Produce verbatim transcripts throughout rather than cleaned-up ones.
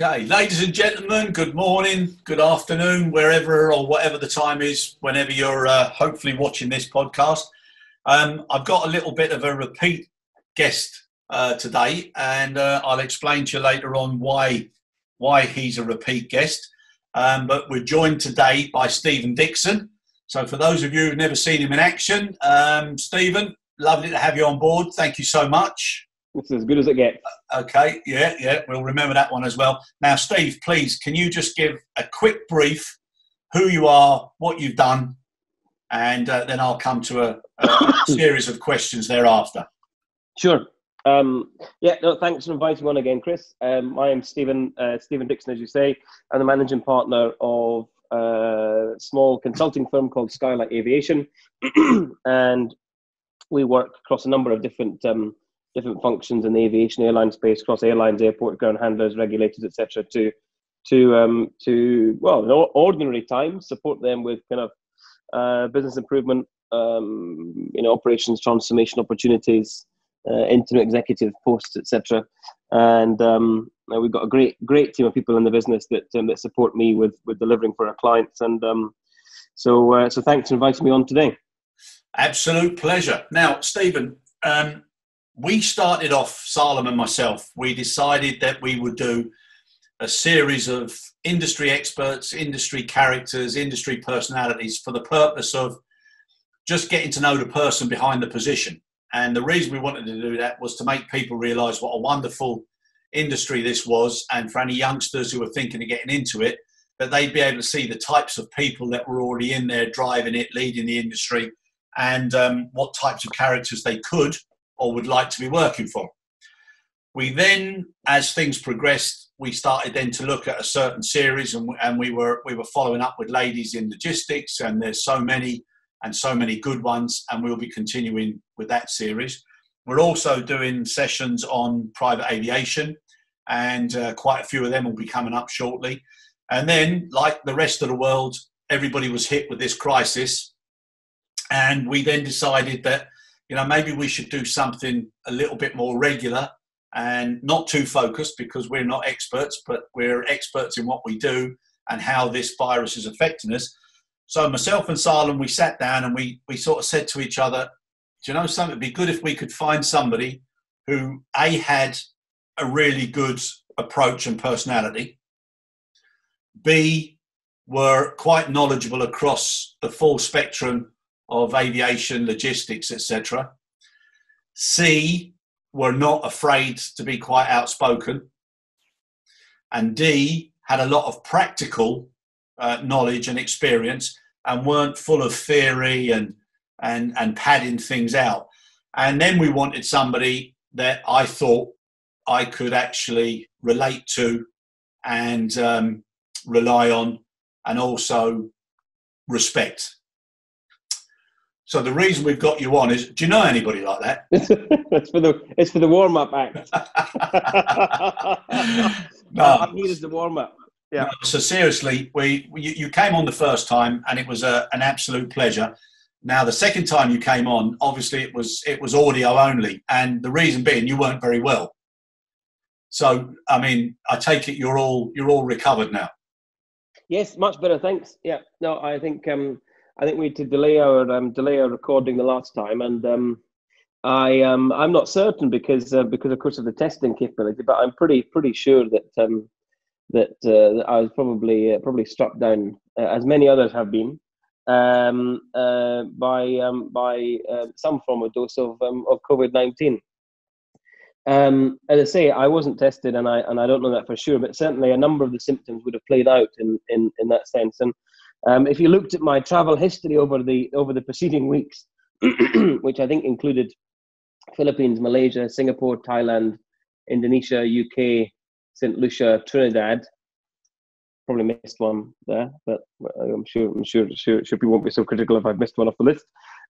Okay, ladies and gentlemen, good morning, good afternoon, wherever or whatever the time is, whenever you're uh, hopefully watching this podcast. Um, I've got a little bit of a repeat guest uh, today, and uh, I'll explain to you later on why, why he's a repeat guest. Um, but we're joined today by Steven Dickson. So for those of you who've never seen him in action, um, Steven, lovely to have you on board. Thank you so much. It's as good as it gets. Okay, yeah, yeah, we'll remember that one as well. Now, Steve, please, can you just give a quick brief, who you are, what you've done, and uh, then I'll come to a, a series of questions thereafter. Sure. Um, yeah, no, thanks for inviting me on again, Chris. Um, I am Stephen, uh, Steven Dickson, as you say. I'm the managing partner of a small consulting firm called Skylight Aviation, and we work across a number of different um different functions in the aviation airline space, across airlines, airport, ground handlers, regulators, et cetera, to, to, um, to well, in ordinary times, support them with kind of uh, business improvement, um, you know, operations transformation opportunities, uh, interim executive posts, et cetera. And um, we've got a great, great team of people in the business that um, that support me with with delivering for our clients. And um, so, uh, so thanks for inviting me on today. Absolute pleasure. Now, Stephen. Um, We started off, Salem and myself, we decided that we would do a series of industry experts, industry characters, industry personalities for the purpose of just getting to know the person behind the position. And the reason we wanted to do that was to make people realise what a wonderful industry this was, and for any youngsters who were thinking of getting into it, that they'd be able to see the types of people that were already in there driving it, leading the industry, and um, what types of characters they could or would like to be working for. We then, as things progressed, we started then to look at a certain series, and, and we were we were following up with ladies in logistics, and there's so many and so many good ones, and we'll be continuing with that series. We're also doing sessions on private aviation, and uh, quite a few of them will be coming up shortly. And then, like the rest of the world, everybody was hit with this crisis, and we then decided that, you know, maybe we should do something a little bit more regular and not too focused, because we're not experts, but we're experts in what we do and how this virus is affecting us. So myself and Salem, we sat down and we, we sort of said to each other, do you know something? It'd be good if we could find somebody who, A, had a really good approach and personality, B, were quite knowledgeable across the full spectrum of aviation, logistics, et cetera. C, were not afraid to be quite outspoken. And D, had a lot of practical uh, knowledge and experience, and weren't full of theory and, and, and padding things out. And then we wanted somebody that I thought I could actually relate to and um, rely on, and also respect. So the reason we've got you on is, do you know anybody like that? It's for the it's for the warm-up act. No, I need is the warm-up. Yeah. No, so seriously, we, we you came on the first time, and it was a, an absolute pleasure. Now the second time you came on, obviously it was it was audio only, and the reason being you weren't very well. So I mean, I take it you're all you're all recovered now. Yes, much better, thanks. Yeah, no, I think. Um, I think we had to delay our um, delay our recording the last time, and um, I um, I'm not certain because uh, because of course of the testing capability, but I'm pretty pretty sure that um, that, uh, that I was probably uh, probably struck down, uh, as many others have been, um, uh, by um, by uh, some form of dose of um, of COVID nineteen. Um, as I say, I wasn't tested, and I and I don't know that for sure, but certainly a number of the symptoms would have played out in in, in that sense. And Um, if you looked at my travel history over the over the preceding weeks, which I think included Philippines, Malaysia, Singapore, Thailand, Indonesia, U K, St Lucia, Trinidad, probably missed one there, but I'm sure I'm sure sure, sure people won't be so critical if I've missed one off the list.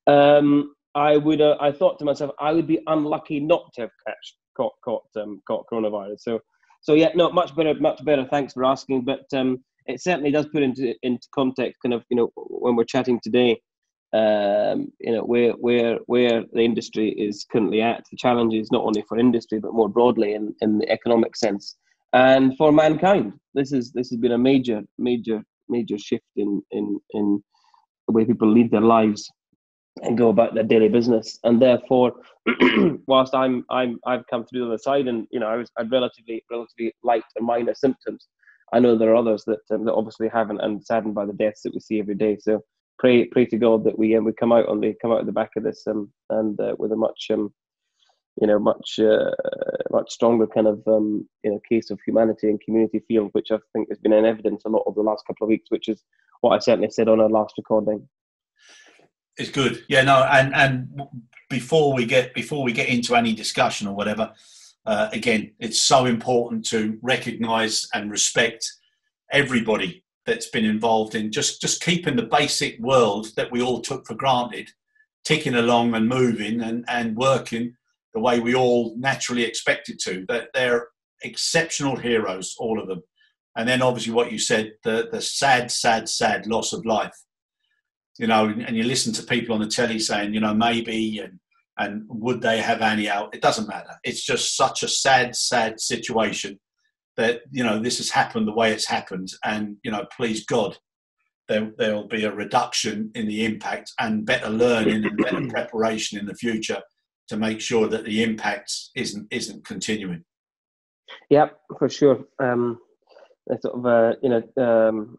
Um, I would uh, I thought to myself I would be unlucky not to have catch, caught caught um, caught coronavirus. So so yeah, no, much better much better. Thanks for asking, but. Um, It certainly does put into into context, kind of, you know, when we're chatting today, um, you know, where where where the industry is currently at, the challenges not only for industry but more broadly in, in the economic sense, and for mankind. This is this has been a major, major, major shift in in in the way people lead their lives and go about their daily business. And therefore, whilst I'm I'm I've come through the other side, and you know I was I've relatively relatively light and minor symptoms. I know there are others that, um, that obviously haven't, and saddened by the deaths that we see every day. So pray pray to God that we um, we come out on the come out of the back of this um, and uh, with a much um, you know much uh, much stronger kind of um, you know case of humanity and community field, which I think has been in evidence a lot over the last couple of weeks, which is what I certainly said on our last recording. It's good, yeah. No, and and before we get before we get into any discussion or whatever. Uh, again, it's so important to recognise and respect everybody that's been involved in just, just keeping the basic world that we all took for granted ticking along and moving and, and working the way we all naturally expect it to. That they're exceptional heroes, all of them. And then obviously what you said, the, the sad, sad, sad loss of life. You know, and you listen to people on the telly saying, you know, maybe... and And would they have Annie out? It doesn't matter. It's just such a sad, sad situation that, you know, this has happened the way it's happened. And, you know, please God, there will be a reduction in the impact and better learning and better preparation in the future to make sure that the impact isn't isn't continuing. Yeah, for sure. Um, sort of, uh, you know, um,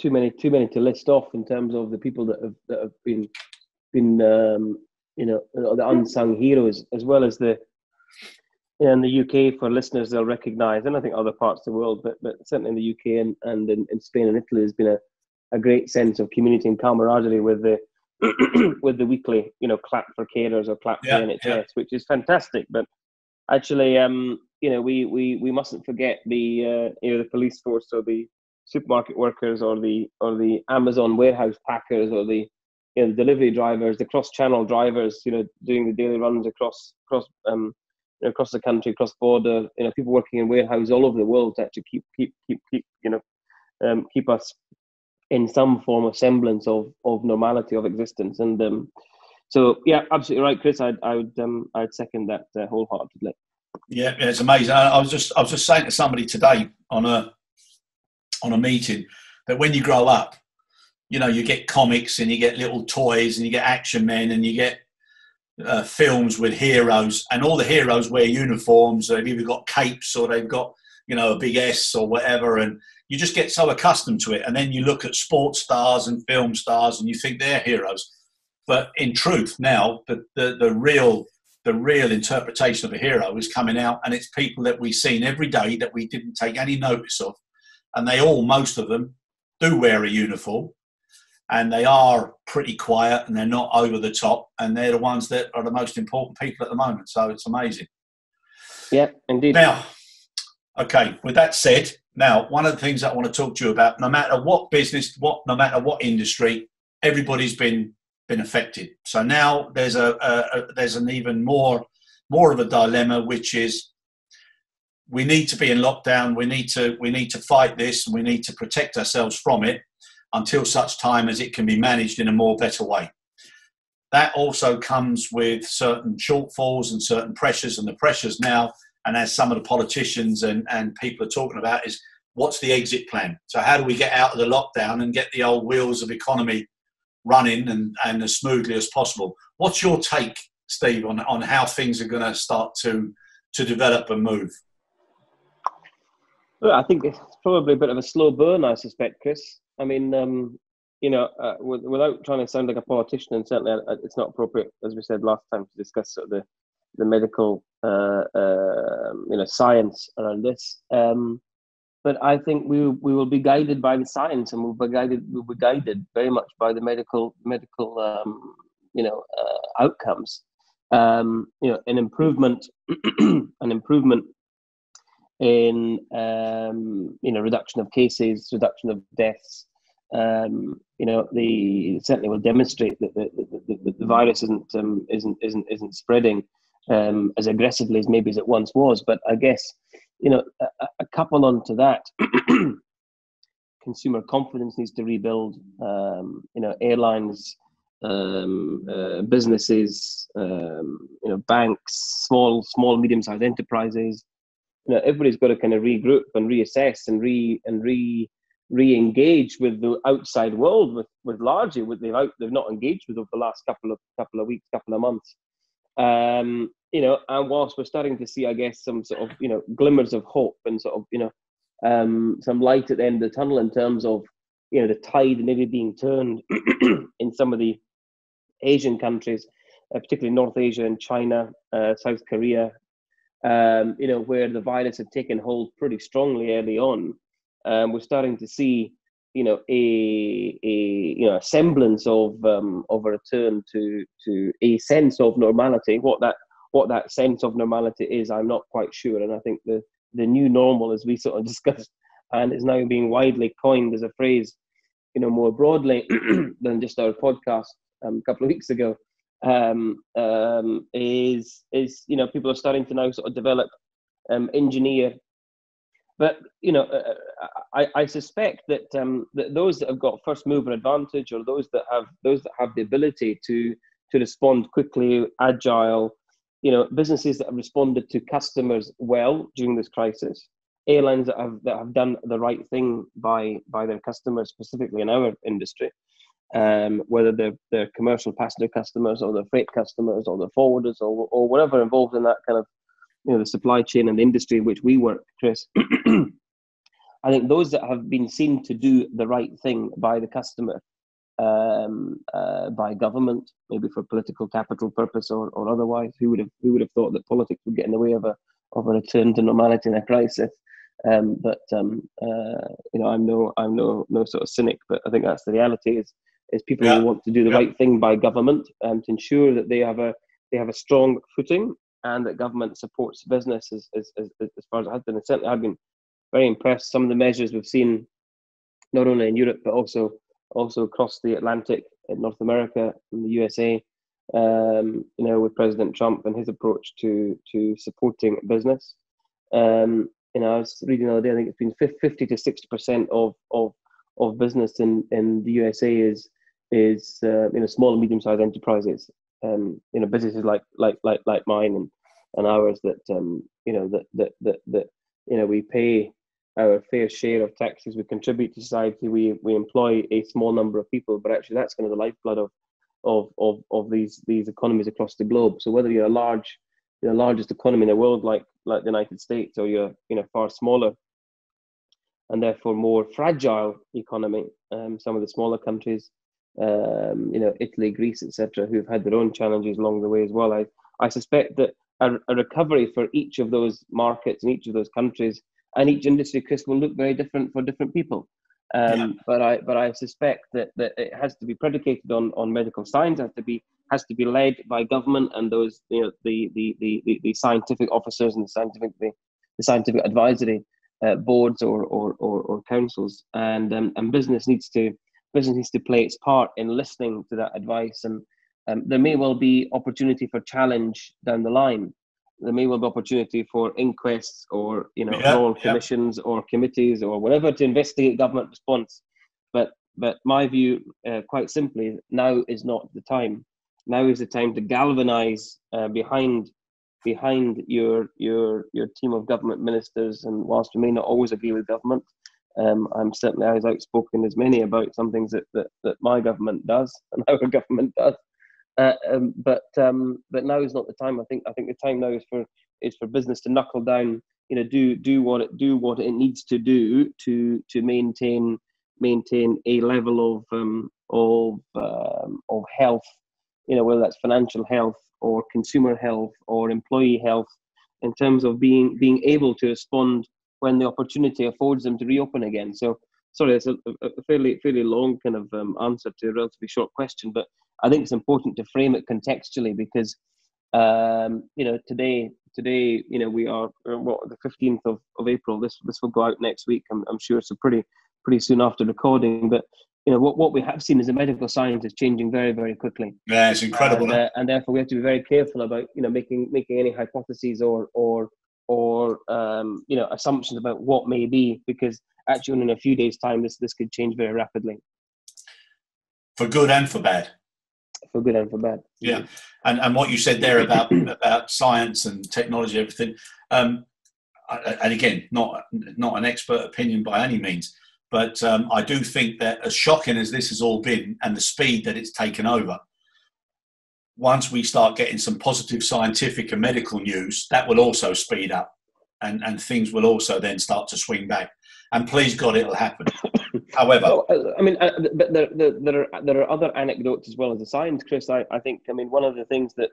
too many, too many to list off in terms of the people that have that have been been. Um, you know, the unsung heroes, as well as the, in the U K for listeners, they'll recognise, and I think other parts of the world, but, but certainly in the U K and, and in, in Spain and Italy, there's been a, a great sense of community and camaraderie with the with the weekly, you know, clap for carers or clap yeah, for N H S, yeah. which is fantastic. But actually, um, you know, we, we, we mustn't forget the, uh, you know, the police force or the supermarket workers or the or the Amazon warehouse packers or the You know, the delivery drivers, the cross-channel drivers, you know, doing the daily runs across, across, um, you know, across the country, cross-border. You know, people working in warehouses all over the world to actually keep, keep, keep, keep, you know, um, keep us in some form of semblance of of normality of existence. And um, so, yeah, absolutely right, Chris. I I would um, I'd second that uh, wholeheartedly. Yeah, it's amazing. I, I was just I was just saying to somebody today on a on a meeting that when you grow up, you know, you get comics and you get little toys and you get action men and you get uh, films with heroes, and all the heroes wear uniforms. They've either got capes or they've got, you know, a big S or whatever. And you just get so accustomed to it. And then you look at sports stars and film stars and you think they're heroes. But in truth now, the, the, the real the real interpretation of a hero is coming out, and it's people that we've seen every day that we didn't take any notice of. And they all, most of them, do wear a uniform. And they are pretty quiet and they're not over the top, and they're the ones that are the most important people at the moment. So it's amazing. Yeah, indeed. Now, okay, with that said, now, one of the things I want to talk to you about, no matter what business, what, no matter what industry, everybody's been been affected. So now there's a, a, a there's an even more, more of a dilemma, which is we need to be in lockdown. We need to, we need to fight this, and we need to protect ourselves from it until such time as it can be managed in a more better way. That also comes with certain shortfalls and certain pressures, and the pressures now, and as some of the politicians and, and people are talking about, is what's the exit plan? So how do we get out of the lockdown and get the old wheels of economy running and, and as smoothly as possible? What's your take, Steve, on, on how things are going to start to to develop and move? Well, I think it's probably a bit of a slow burn, I suspect, Chris. I mean, um, you know, uh, with, without trying to sound like a politician, and certainly I, I, it's not appropriate, as we said last time, to discuss sort of the the medical, uh, uh, you know, science around this. Um, but I think we we will be guided by the science, and we'll be guided we'll be guided very much by the medical medical, um, you know, uh, outcomes. Um, you know, an improvement, an improvement. in, um, you know, reduction of cases, reduction of deaths, um, you know, the certainly will demonstrate that the, the, the, the virus isn't, um, isn't, isn't, isn't spreading um, as aggressively as maybe as it once was. But I guess, you know, a, a couple onto that, consumer confidence needs to rebuild, um, you know, airlines, um, uh, businesses, um, you know, banks, small, small, medium-sized enterprises, you know, everybody's got to kind of regroup and reassess and re and re re-engage with the outside world, with with largely what they've out, they've not engaged with over the last couple of couple of weeks, couple of months. Um, you know, and whilst we're starting to see, I guess, some sort of you know glimmers of hope and sort of you know um, some light at the end of the tunnel in terms of you know the tide maybe being turned in some of the Asian countries, uh, particularly North Asia and China, uh, South Korea, um, you know, where the virus had taken hold pretty strongly early on. Um, we're starting to see, you know, a, a you know a semblance of um, of a return to to a sense of normality. What that what that sense of normality is, I'm not quite sure. And I think the the new normal, as we sort of discussed, and is now being widely coined as a phrase, you know, more broadly than just our podcast um, a couple of weeks ago, um, um, is is you know people are starting to now sort of develop, um, engineer. But, you know, uh, I, I suspect that, um, that those that have got first mover advantage, or those that have those that have the ability to to respond quickly, agile, you know, businesses that have responded to customers well during this crisis, airlines that have that have done the right thing by by their customers, specifically in our industry, um, whether they're they're commercial passenger customers or the freight customers or the forwarders or or whatever involved in that kind of, you know, the supply chain and the industry in which we work, Chris. I think those that have been seen to do the right thing by the customer, um, uh, by government, maybe for political capital purpose or, or otherwise, who would have who would have thought that politics would get in the way of a of a return to normality in a crisis? Um, but um, uh, you know, I'm no I'm no no sort of cynic, but I think that's the reality. Is is people yeah. who want to do the yeah. right thing by government, um, to ensure that they have a they have a strong footing, and that government supports business as, as, as, as far as it has been. And certainly I've been very impressed. Some of the measures we've seen, not only in Europe, but also also across the Atlantic, in North America, in the U S A, um, you know, with President Trump and his approach to, to supporting business. Um, you know, I was reading the other day, I think it's been fifty to sixty percent of, of, of business in, in the U S A is, is uh, you know, small and medium-sized enterprises. Um, you know, businesses like like like like mine and, and ours that um, you know that, that that that you know we pay our fair share of taxes, we contribute to society, we we employ a small number of people, but actually that's kind of the lifeblood of of of, of these these economies across the globe. So whether you're a large, the you know, largest economy in the world like like the United States, or you're you know far smaller and therefore more fragile economy, um, some of the smaller countries, um you know Italy, Greece, etc., who've had their own challenges along the way as well, i i suspect that a, a recovery for each of those markets and each of those countries and each industry, Chris, will look very different for different people, um yeah. but i but i suspect that that it has to be predicated on on medical science, has to be has to be led by government and those you know the the the the, the scientific officers and the scientific the, the scientific advisory uh, boards or, or or or councils, and um, and business needs to Business needs to play its part in listening to that advice. And um, there may well be opportunity for challenge down the line. There may well be opportunity for inquests or you know yeah, royal yeah. commissions or committees or whatever to investigate government response. But but my view, uh, quite simply, now is not the time. Now is the time to galvanise uh, behind behind your your your team of government ministers. And whilst we may not always agree with government, Um, I'm certainly as outspoken as many about some things that, that, that my government does and our government does. Uh, um, but um, but now is not the time. I think I think the time now is for is for business to knuckle down. You know, do do what it do what it needs to do to to maintain maintain a level of um, of um, of health. You know, whether that's financial health or consumer health or employee health, in terms of being being able to respond when the opportunity affords them to reopen again. So, sorry, it's a, a fairly fairly long kind of um, answer to a relatively short question, but I think it's important to frame it contextually, because um, you know today today you know we are what the fifteenth of, of April. This this will go out next week, I'm, I'm sure. So pretty pretty soon after recording. But you know what what we have seen is the medical science is changing very very quickly. Yeah, it's incredible, and, uh, and therefore we have to be very careful about you know making making any hypotheses or or. or um, you know assumptions about what may be, because actually in a few days' time this this could change very rapidly, for good and for bad. For good and for bad. Yeah, yeah. and and what you said there about about science and technology, everything. Um, and again, not not an expert opinion by any means, but um, I do think that as shocking as this has all been and the speed that it's taken over, once we start getting some positive scientific and medical news, that will also speed up, and, and things will also then start to swing back. And please God, it'll happen. However, well, I mean, uh, but there, there, there are there are other anecdotes as well as the signs, Chris. I, I think I mean one of the things that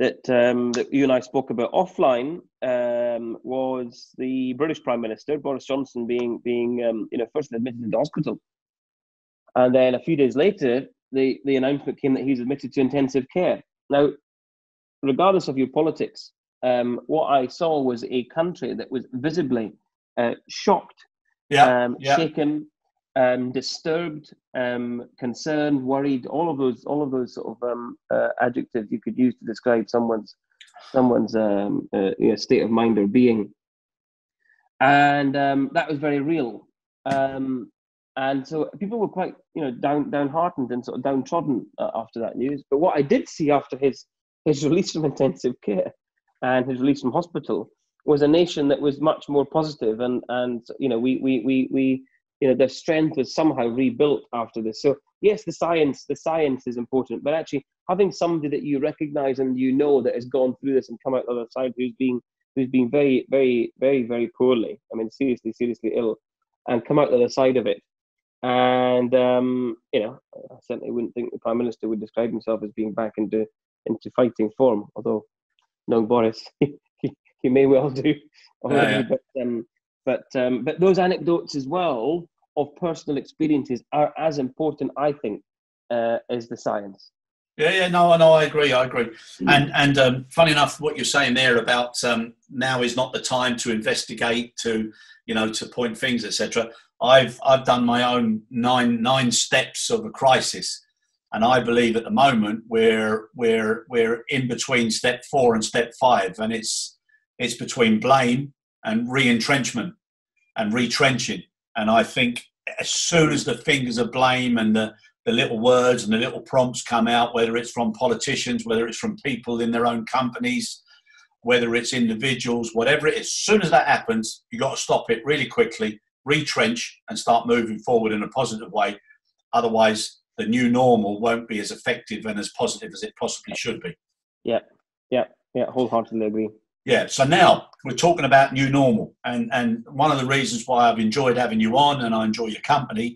that um, that you and I spoke about offline um, was the British Prime Minister Boris Johnson being being um, you know first admitted into hospital, and then a few days later the the announcement came that he's admitted to intensive care. Now, regardless of your politics, um, what I saw was a country that was visibly Uh, shocked, yeah, um, yeah. shaken, um, disturbed, um, concerned, worried, all of those, all of those sort of um, uh, adjectives you could use to describe someone's, someone's um, uh, you know, state of mind or being. And um, that was very real. Um, and so people were quite, you know, down, downhearted and sort of downtrodden uh, after that news. But what I did see after his, his release from intensive care and his release from hospital was a nation that was much more positive, and and you know we we we we you know their strength was somehow rebuilt after this. So yes, the science the science is important, but actually having somebody that you recognise and you know that has gone through this and come out the other side who's been who's been very very very very poorly, I mean seriously seriously ill, and come out the other side of it. And um, you know I certainly wouldn't think the Prime Minister would describe himself as being back into into fighting form, although knowing Boris. You may well do already, yeah, yeah. but um, but um, but those anecdotes as well of personal experiences are as important, I think, uh, as the science. Yeah, yeah, no, no, I agree, I agree. Mm. And and um, funny enough, what you're saying there about um, now is not the time to investigate, to you know, to point fingers, et cetera. I've I've done my own nine nine steps of a crisis, and I believe at the moment we're we're we're in between step four and step five, and it's It's between blame and re-entrenchment and retrenching. And I think as soon as the fingers of blame and the, the little words and the little prompts come out, whether it's from politicians, whether it's from people in their own companies, whether it's individuals, whatever it is, as soon as that happens, you've got to stop it really quickly, retrench and start moving forward in a positive way. Otherwise, the new normal won't be as effective and as positive as it possibly should be. Yeah, yeah, yeah, wholeheartedly agree. Yeah, so now we're talking about new normal, and, and one of the reasons why I've enjoyed having you on and I enjoy your company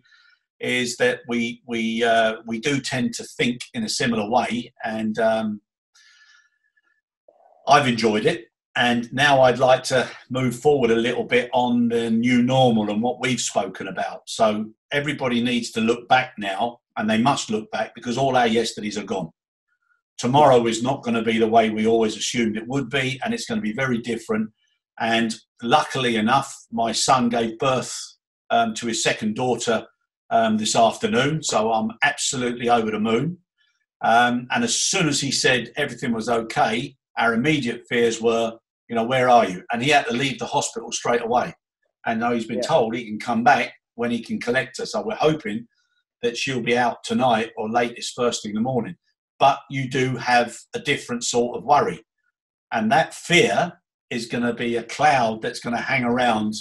is that we we uh, we do tend to think in a similar way, and um, I've enjoyed it. And now I'd like to move forward a little bit on the new normal and what we've spoken about. So everybody needs to look back now, and they must look back because all our yesterdays are gone. Tomorrow is not going to be the way we always assumed it would be, and it's going to be very different. And luckily enough, my son gave birth um, to his second daughter um, this afternoon, so I'm absolutely over the moon. Um, and as soon as he said everything was okay, our immediate fears were, you know, where are you? And he had to leave the hospital straight away. And now he's been yeah. told he can come back when he can collect her. So we're hoping that she'll be out tonight or latest first thing in the morning. But you do have a different sort of worry. And that fear is going to be a cloud that's going to hang around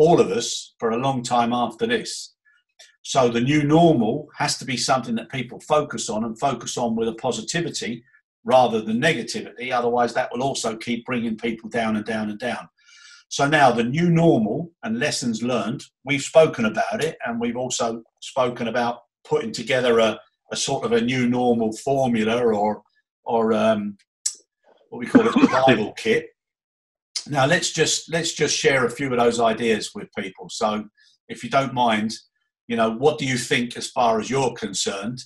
all of us for a long time after this. So the new normal has to be something that people focus on and focus on with a positivity rather than negativity. Otherwise, that will also keep bringing people down and down and down. So now the new normal and lessons learned, we've spoken about it, and we've also spoken about putting together a a sort of a new normal formula or or um, what we call it, survival kit. Now let's just let's just share a few of those ideas with people. So if you don't mind, you know, what do you think as far as you're concerned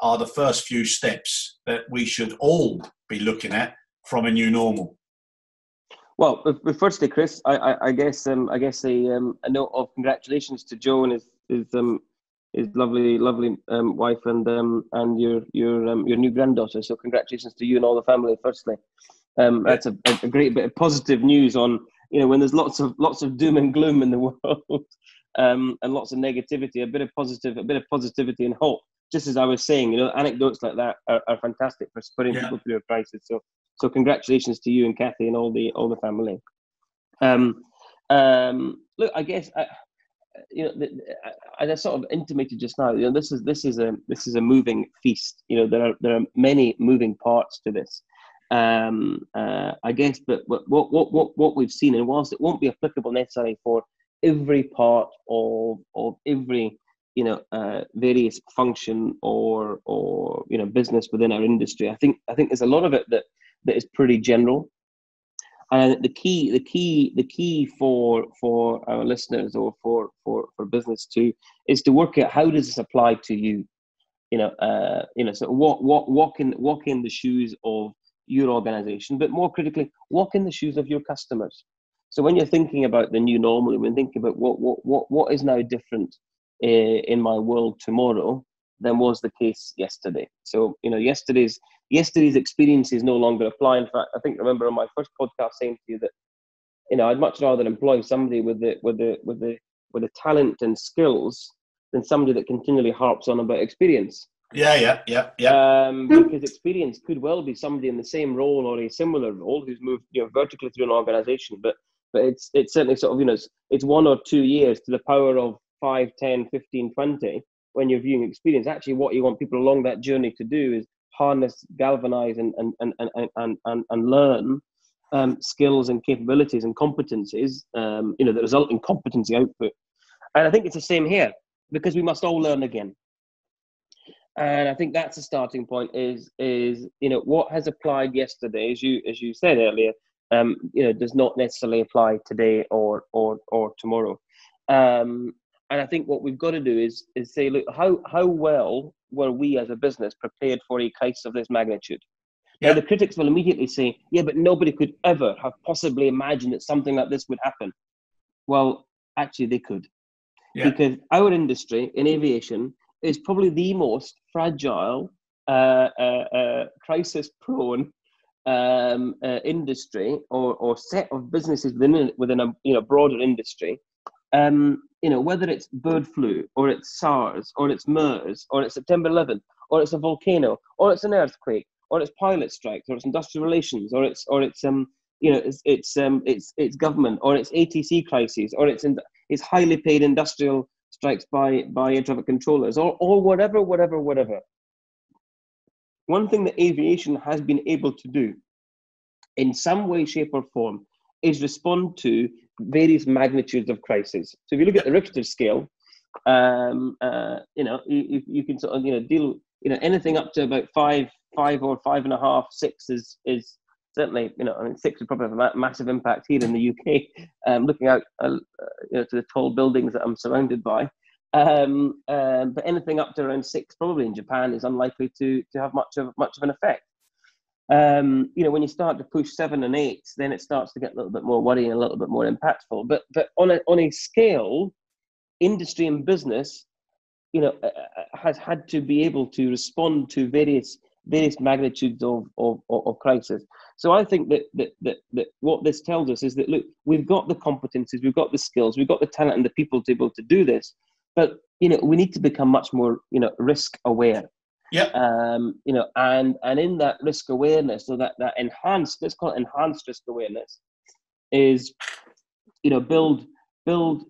are the first few steps that we should all be looking at from a new normal? Well, firstly, Chris, I, I, I guess um, I guess a, um, a note of congratulations to Joe and his, his um, his lovely, lovely um, wife and um, and your your um, your new granddaughter. So congratulations to you and all the family. Firstly, um, that's a, a great bit of positive news on you know when there's lots of lots of doom and gloom in the world um, and lots of negativity. A bit of positive, a bit of positivity and hope. Just as I was saying, you know, anecdotes like that are, are fantastic for putting yeah. people through a crisis. So so congratulations to you and Kathy and all the all the family. Um, um, look, I guess I, you know, the, I, I sort of intimated just now. You know, this is this is a this is a moving feast. You know, there are there are many moving parts to this. Um, uh, I guess, but what what what what we've seen, and whilst it won't be applicable necessarily for every part of of every you know uh, various function or or you know business within our industry, I think I think there's a lot of it that that is pretty general. And the key, the key, the key for for our listeners or for for for business too is to work out how does this apply to you. You know, uh, you know, so walk walk walk in walk in the shoes of your organization, but more critically, walk in the shoes of your customers. So when you're thinking about the new normal, when thinking about what what what what is now different uh, in my world tomorrow than was the case yesterday. So you know, yesterday's. Yesterday's experiences no longer apply. In fact, I think I remember on my first podcast saying to you that, you know, I'd much rather employ somebody with the with the with the with the talent and skills than somebody that continually harps on about experience. Yeah, yeah, yeah, yeah. Um, because experience could well be somebody in the same role or a similar role who's moved, you know, vertically through an organisation. But but it's it's certainly sort of, you know, it's, it's one or two years to the power of five, ten, fifteen, twenty when you're viewing experience. Actually, what you want people along that journey to do is harness, galvanize, and and and and and and learn um, skills and capabilities and competencies. Um, you know, that result in competency output. And I think it's the same here because we must all learn again. And I think that's the starting point. Is is you know what has applied yesterday, as you as you said earlier, um, you know, does not necessarily apply today or or or tomorrow. Um, And I think what we've got to do is is say, look, how how well were we as a business prepared for a case of this magnitude? Yeah. Now, the critics will immediately say, yeah, but nobody could ever have possibly imagined that something like this would happen. Well, actually, they could. Yeah. Because our industry in aviation is probably the most fragile, uh, uh, uh, crisis-prone um, uh, industry or, or set of businesses within, within a you know broader industry. Um, you know, whether it's bird flu, or it's SARS, or it's MERS, or it's September eleventh, or it's a volcano, or it's an earthquake, or it's pilot strikes, or it's industrial relations, or it's or it's um you know it's it's um it's it's government, or it's A T C crises, or it's in, it's highly paid industrial strikes by by air traffic controllers, or or whatever, whatever, whatever. One thing that aviation has been able to do, in some way, shape, or form, is respond to various magnitudes of crisis. So if you look at the Richter scale, um, uh, you know, you, you can sort of, you know, deal, you know, anything up to about five, five or five and a half, six is, is certainly, you know, I mean, six would probably have a ma- massive impact here in the U K. Um, looking out, uh, you know, to the tall buildings that I'm surrounded by. Um, uh, but anything up to around six, probably in Japan, is unlikely to to have much of much of an effect. Um, you know, when you start to push seven and eight, then it starts to get a little bit more worrying, a little bit more impactful. But but on a on a scale, industry and business, you know, uh, has had to be able to respond to various various magnitudes of of, of crisis. So I think that, that that that what this tells us is that look, we've got the competencies, we've got the skills, we've got the talent and the people to be able to do this. But you know, we need to become much more you know risk aware. Yeah. Um, you know, and, and in that risk awareness, so that, that enhanced, let's call it enhanced risk awareness, is, you know, build, build,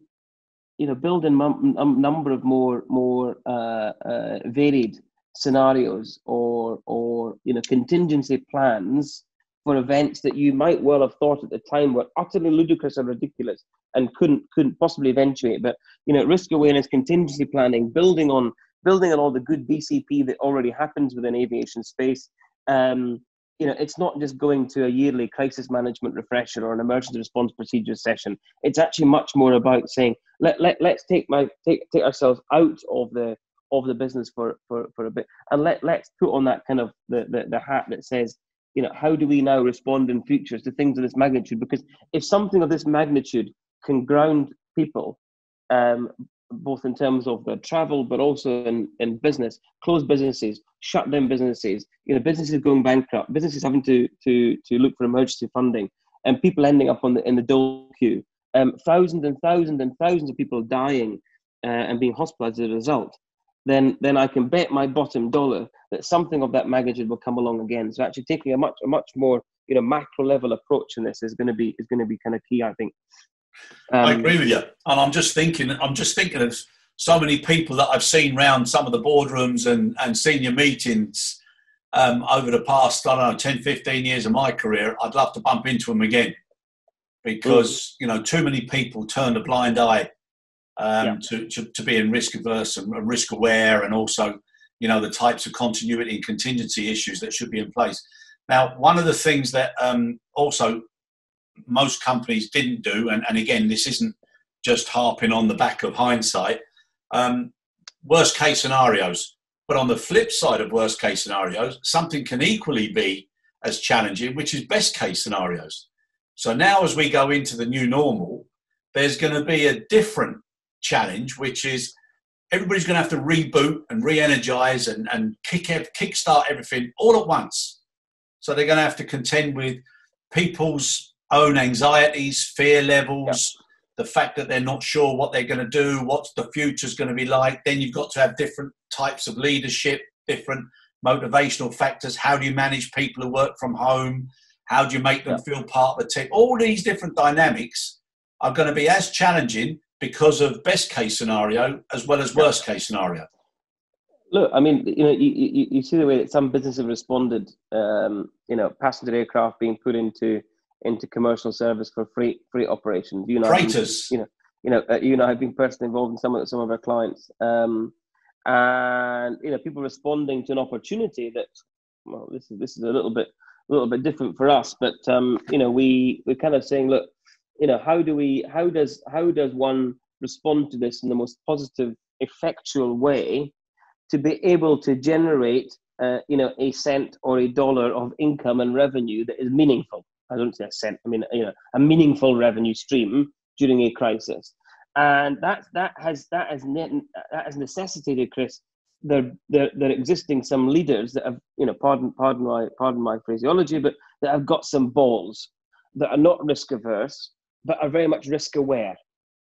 you know, build a num- num- number of more, more uh, uh, varied scenarios or, or, you know, contingency plans for events that you might well have thought at the time were utterly ludicrous or ridiculous and couldn't, couldn't possibly eventuate. But, you know, risk awareness, contingency planning, building on, building on all the good B C P that already happens within aviation space. Um, you know, it's not just going to a yearly crisis management refresher or an emergency response procedure session. It's actually much more about saying, let, let, let's take my take, take ourselves out of the of the business for, for, for a bit, and let, let's put on that kind of the, the, the hat that says, you know, how do we now respond in future to things of this magnitude? Because if something of this magnitude can ground people, um, both in terms of their travel, but also in, in business, closed businesses, shut down businesses, you know, businesses going bankrupt, businesses having to to to look for emergency funding, and people ending up on the in the dole queue, um, thousands and thousands and thousands of people dying uh, and being hospitalised as a result. Then then I can bet my bottom dollar that something of that magnitude will come along again. So actually taking a much a much more you know, macro level approach in this is going to be is going to be kind of key, I think. Um, I agree with you, and I'm just thinking, I'm just thinking of so many people that I've seen round some of the boardrooms and and senior meetings um, over the past, I don't know, ten, fifteen years of my career. I'd love to bump into them again, because you know, too many people turned a blind eye um, yeah. to, to to being risk averse and risk aware, and also, you know, the types of continuity and contingency issues that should be in place. Now, one of the things that um, also most companies didn't do, and, and again, this isn't just harping on the back of hindsight, um, worst case scenarios. But on the flip side of worst case scenarios, something can equally be as challenging, which is best case scenarios. So now as we go into the new normal, there's going to be a different challenge, which is everybody's going to have to reboot and re-energize and, and kick, kickstart everything all at once. So they're going to have to contend with people's own anxieties, fear levels, yeah. the fact that they're not sure what they're going to do, what the future's going to be like. Then you've got to have different types of leadership, different motivational factors. How do you manage people who work from home? How do you make them yeah. feel part of the team? All these different dynamics are going to be as challenging because of best case scenario as well as worst case scenario. Look, I mean, you know, you, you, you see the way that some businesses responded, um, you know, passenger aircraft being put into into commercial service for freight freight operations. You know, freighters. You know, you know, uh, you know, I've been personally involved in some of some of our clients, um, and you know, people responding to an opportunity that, well, this is this is a little bit a little bit different for us, but um, you know, we we're kind of saying, look, you know, how do we, how does how does one respond to this in the most positive, effectual way to be able to generate, uh, you know, a cent or a dollar of income and revenue that is meaningful. I don't say a cent. I mean, you know, a meaningful revenue stream during a crisis, and that that has that has ne- that has necessitated, Chris, there there there existing some leaders that have, you know, pardon pardon my pardon my phraseology, but that have got some balls, that are not risk averse, but are very much risk aware.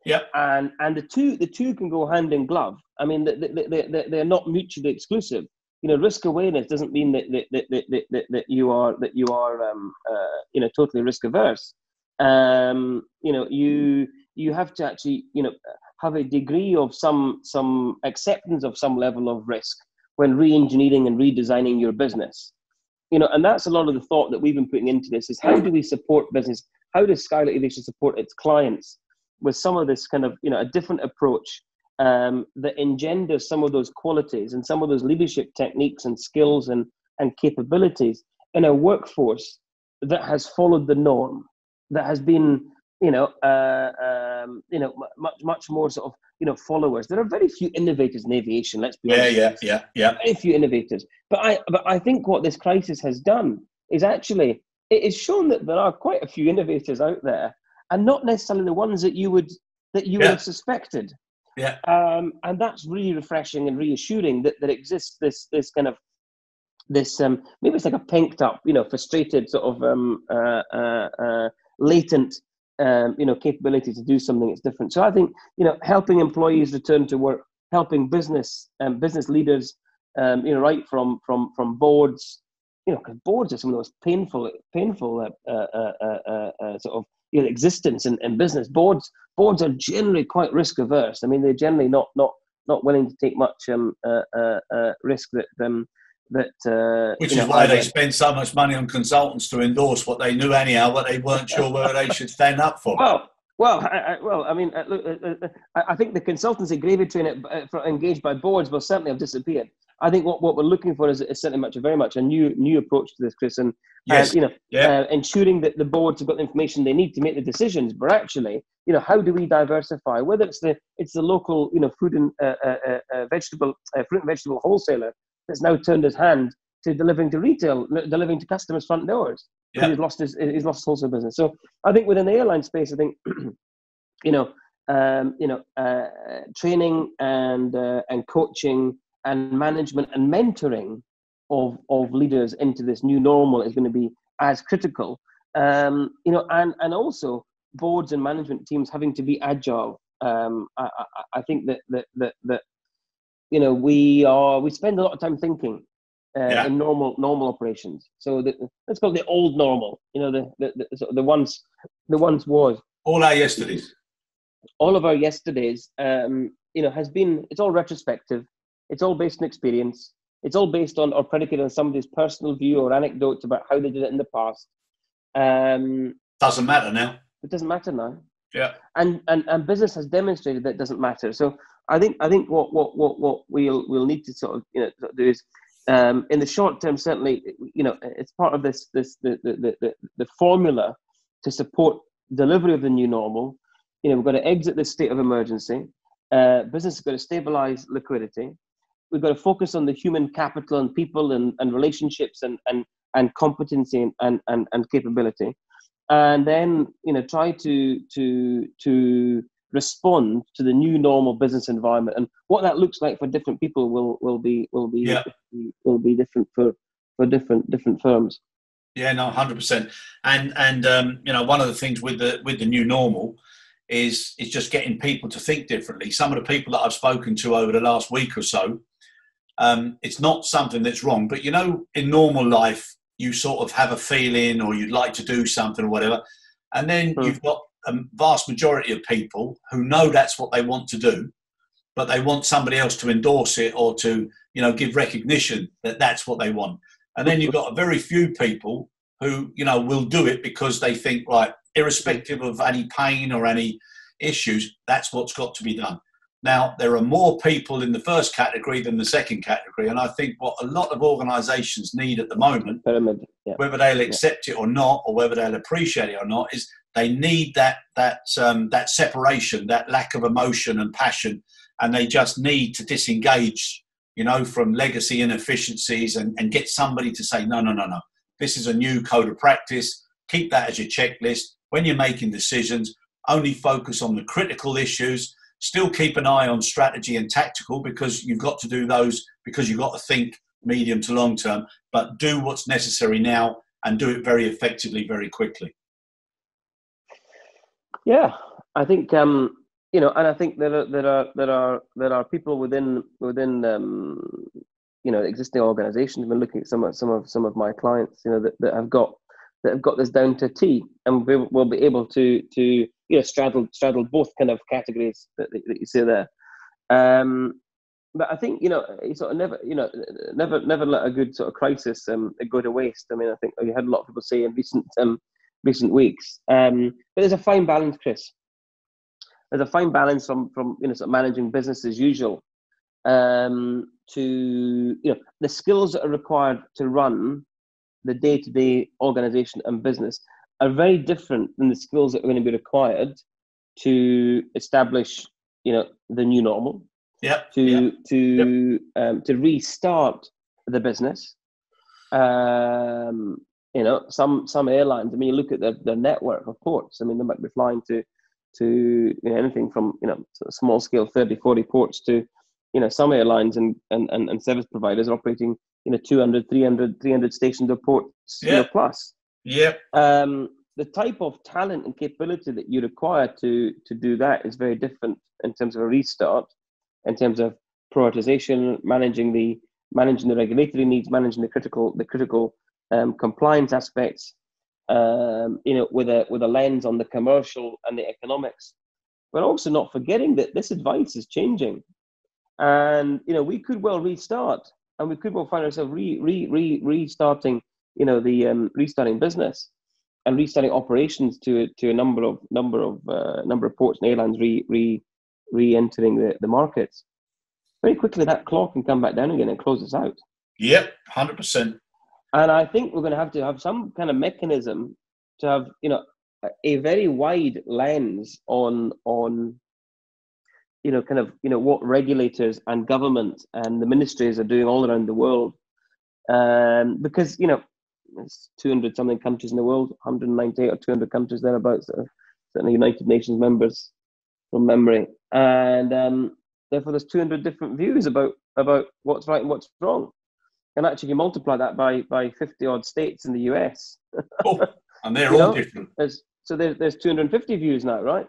Yeah. And and the two the two can go hand in glove. I mean, they, they, they, they're not mutually exclusive. You know, risk awareness doesn't mean that that that that, that, that you are that you are um, uh, you know, totally risk averse. Um, you know, you you have to actually, you know, have a degree of some some acceptance of some level of risk when re-engineering and redesigning your business. You know, and that's a lot of the thought that we've been putting into this is how do we support business? How does Skylight Aviation support its clients with some of this kind of, you know, a different approach um, that engenders some of those qualities and some of those leadership techniques and skills and, and capabilities in a workforce that has followed the norm, that has been, you know, uh, um, you know, much, much more sort of, you know, followers. There are very few innovators in aviation, let's be honest. Yeah, yeah, yeah, yeah. Very few innovators. But I, but I think what this crisis has done is actually, it has shown that there are quite a few innovators out there, and not necessarily the ones that you would that you yeah. would have suspected. Yeah. Um, and that's really refreshing and reassuring that, that exists this this kind of this um, maybe it's like a pinked up, you know, frustrated sort of um, uh, uh, uh, latent. Um, you know, capability to do something that's different. So I think, you know, helping employees return to work, helping business and um, business leaders, um, you know, right from from from boards, you know, because boards are some of the most painful, painful uh, uh, uh, uh, uh, sort of, you know, existence in, in business. Boards boards are generally quite risk averse. I mean, they're generally not not not willing to take much um, uh, uh, uh, risk that um, that. Uh, Which is know, why they uh, spend so much money on consultants to endorse what they knew anyhow, what they weren't sure whether they should stand up for. Well, well, I, I, well, I mean, uh, look, uh, uh, I think the consultancy gravy train at, uh, for engaged by boards will certainly have disappeared. I think what, what we're looking for is, is certainly much, very much a new new approach to this, Chris, and yes. uh, you know, yeah. uh, ensuring that the boards have got the information they need to make the decisions. But actually, you know, how do we diversify? Whether it's the it's the local, you know, food and uh, uh, uh, vegetable uh, fruit and vegetable wholesaler that's now turned his hand to delivering to retail, delivering to customers' front doors. Yeah. He's lost his, he's lost his wholesale business. So I think within the airline space, I think, you know, um, you know, uh, training and uh, and coaching and management and mentoring of of leaders into this new normal is going to be as critical. Um, you know, and and also boards and management teams having to be agile. Um, I, I, I think that that that that. You know, we are we spend a lot of time thinking, uh, yeah. in normal normal operations. So the, let's call it the old normal. You know, the the the, so the once the once was all our yesterdays. All of our yesterdays, um, you know, has been. It's all retrospective. It's all based on experience. It's all based on or predicated on somebody's personal view or anecdotes about how they did it in the past. Um, doesn't matter now. It doesn't matter now. Yeah. And, and and business has demonstrated that it doesn't matter. So I think I think what what what, what we'll we'll need to sort of you know do is um, in the short term certainly you know it's part of this this the the the, the formula to support delivery of the new normal. You know, we've got to exit this state of emergency. Uh, business has got to stabilise liquidity. We've got to focus on the human capital and people and, and relationships and, and, and competency and, and, and capability. And then, you know, try to to to respond to the new normal business environment. And what that looks like for different people will will be will be yeah. will be different for, for different different firms. Yeah, no, one hundred percent. And and um, you know, one of the things with the with the new normal is is just getting people to think differently. Some of the people that I've spoken to over the last week or so, um, it's not something that's wrong. But you know, in normal life, you sort of have a feeling or you'd like to do something or whatever. And then mm. you've got a vast majority of people who know that's what they want to do, but they want somebody else to endorse it or to, you know, give recognition that that's what they want. And then you've got a very few people who, you know, will do it because they think, right, irrespective of any pain or any issues, that's what's got to be done. Now, there are more people in the first category than the second category. And I think what a lot of organisations need at the moment, yeah. whether they'll accept yeah. it or not, or whether they'll appreciate it or not, is they need that that um, that separation, that lack of emotion and passion. And they just need to disengage, you know, from legacy inefficiencies and, and get somebody to say, no, no, no, no. This is a new code of practice. Keep that as your checklist. When you're making decisions, only focus on the critical issues. Still keep an eye on strategy and tactical because you've got to do those because you've got to think medium to long term, but do what's necessary now and do it very effectively, very quickly. Yeah, I think um, you know, and I think there are there are there are there are people within within um, you know existing organisations. I've been looking at some of some of some of my clients, you know, that, that have got that have got this down to a T, and we'll, we'll be able to to. You know, straddled straddled both kind of categories that, that you see there, um, but I think you know, you sort of never, you know, never never let a good sort of crisis um, go to waste. I mean, I think you had a lot of people say in recent um, recent weeks, um, but there's a fine balance, Chris. There's a fine balance from from you know sort of managing business as usual um, to you know the skills that are required to run the day-to-day organisation and business are very different than the skills that are going to be required to establish, you know, the new normal. Yeah. To yep, to yep. Um, to restart the business. Um, you know, some some airlines. I mean, you look at the the network of ports. I mean, they might be flying to to you know, anything from you know sort of small scale thirty, forty ports to you know some airlines and and and, and service providers are operating you know two hundred, three hundred, three hundred stations or ports yep. you know, plus. Yeah. Um, the type of talent and capability that you require to to do that is very different in terms of a restart, in terms of prioritization, managing the managing the regulatory needs, managing the critical the critical um, compliance aspects. Um, you know, with a with a lens on the commercial and the economics. We're also not forgetting that this advice is changing, and you know we could well restart, and we could well find ourselves re re re restarting. You know the um, restarting business and restarting operations to to a number of number of uh, number of ports and airlines re re re-entering the, the markets very quickly. That clock can come back down again and close us out. Yep, one hundred percent. And I think we're going to have to have some kind of mechanism to have you know a very wide lens on on you know kind of you know what regulators and government and the ministries are doing all around the world, um, because you know. It's two hundred something countries in the world, one hundred ninety-eight or two hundred countries thereabouts, certainly United Nations members from memory, and um, therefore there's two hundred different views about about what's right and what's wrong. And actually, if you multiply that by by fifty odd states in the U S, oh, and they're all know? different. There's, so there's there's two hundred fifty views now, right?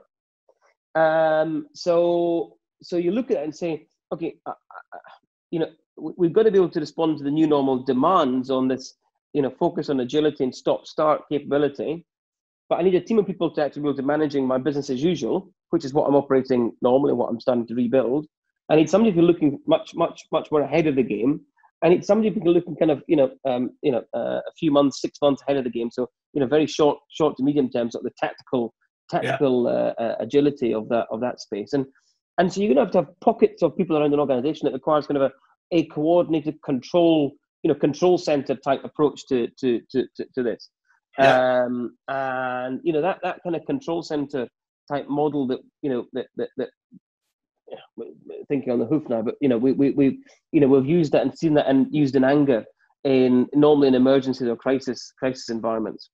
Um, so so you look at it and say, okay, uh, uh, you know, we've got to be able to respond to the new normal demands on this, you know, focus on agility and stop-start capability. But I need a team of people to actually be able to managing my business as usual, which is what I'm operating normally, what I'm starting to rebuild. I need somebody who's looking much, much, much more ahead of the game. I need somebody who's looking kind of, you know, um, you know, uh, a few months, six months ahead of the game. So, you know, very short, short to medium term, sort of the tactical, tactical yeah. uh, uh, agility of that of that space. And and so you're going to have to have pockets of people around an organisation that requires kind of a, a coordinated control, you know, control centre type approach to to to to, to this. Yeah. Um, and you know that that kind of control centre type model that you know that that. that thinking on the hoof now, but you know, we, we, we, you know, we've used that and seen that and used in anger in normally in emergencies or crisis, crisis environments.